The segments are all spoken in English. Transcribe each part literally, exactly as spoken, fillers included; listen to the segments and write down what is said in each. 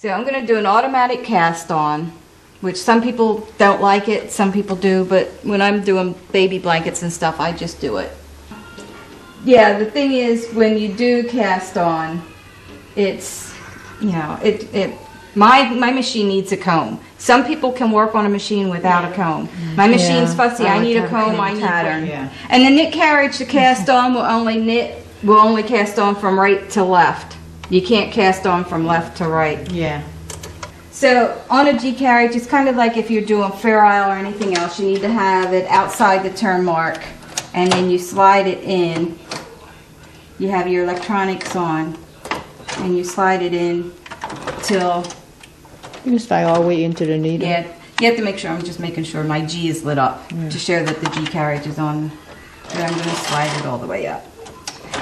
So I'm going to do an automatic cast on, which some people don't like it, some people do, but when I'm doing baby blankets and stuff, I just do it. Yeah, the thing is, when you do cast on, it's, you know, it, it my, my machine needs a comb. Some people can work on a machine without yeah. a comb. My machine's yeah. fussy, I, I need a comb, I need pattern. Yeah. And the knit carriage, the cast on will only knit, will only cast on from right to left. You can't cast on from left to right. Yeah. So on a G-carriage, it's kind of like if you're doing fair aisle or anything else, you need to have it outside the turn mark, and then you slide it in. You have your electronics on, and you slide it in till... You just slide all the way into the needle. Yeah. You have to make sure, I'm just making sure my G is lit up yeah. to show that the G-carriage is on. But I'm going to slide it all the way up.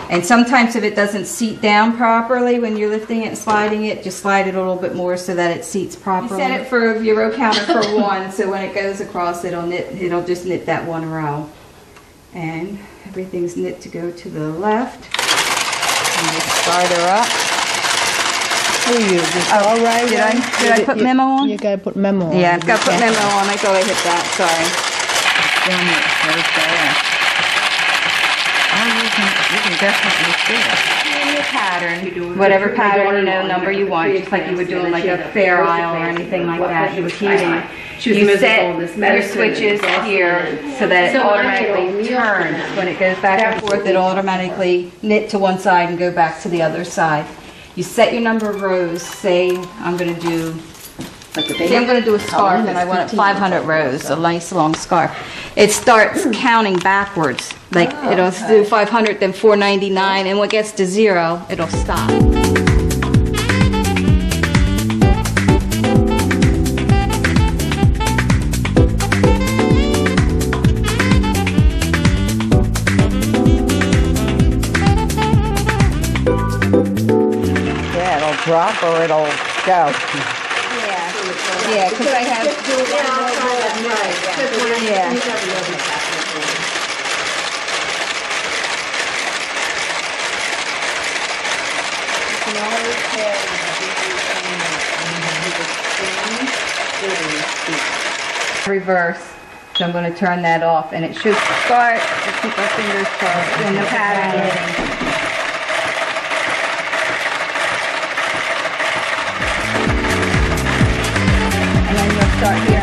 And sometimes if it doesn't seat down properly when you're lifting it and sliding it, just slide it a little bit more so that it seats properly. You set it for your row counter for one, so when it goes across, it'll knit, it'll just knit that one row. And everything's knit to go to the left. And you start her up. Oh, you just, oh, all right. Did I, did I put you, memo on? You gotta put memo on. Yeah, I've got to put memo on. I thought I hit that, sorry. You can definitely do it. Your pattern, whatever pattern, you know, number you want, just like you would do like a fair aisle or anything like that. You would set your switches here so that it automatically turns. When it goes back and forth, it'll automatically knit to one side and go back to the other side. You set your number of rows. Say I'm going to do, say I'm going to do a scarf and I want five hundred rows, a nice long scarf. It starts counting backwards. Like, oh, it'll okay. do five hundred, then four ninety-nine, and when it gets to zero, it'll stop. Yeah, it'll drop or it'll go. Yeah, yeah, because I have... Yeah. Yeah. Reverse, so I'm going to turn that off, and it should start. Just keep our fingers crossed in the pattern. And then you'll start here.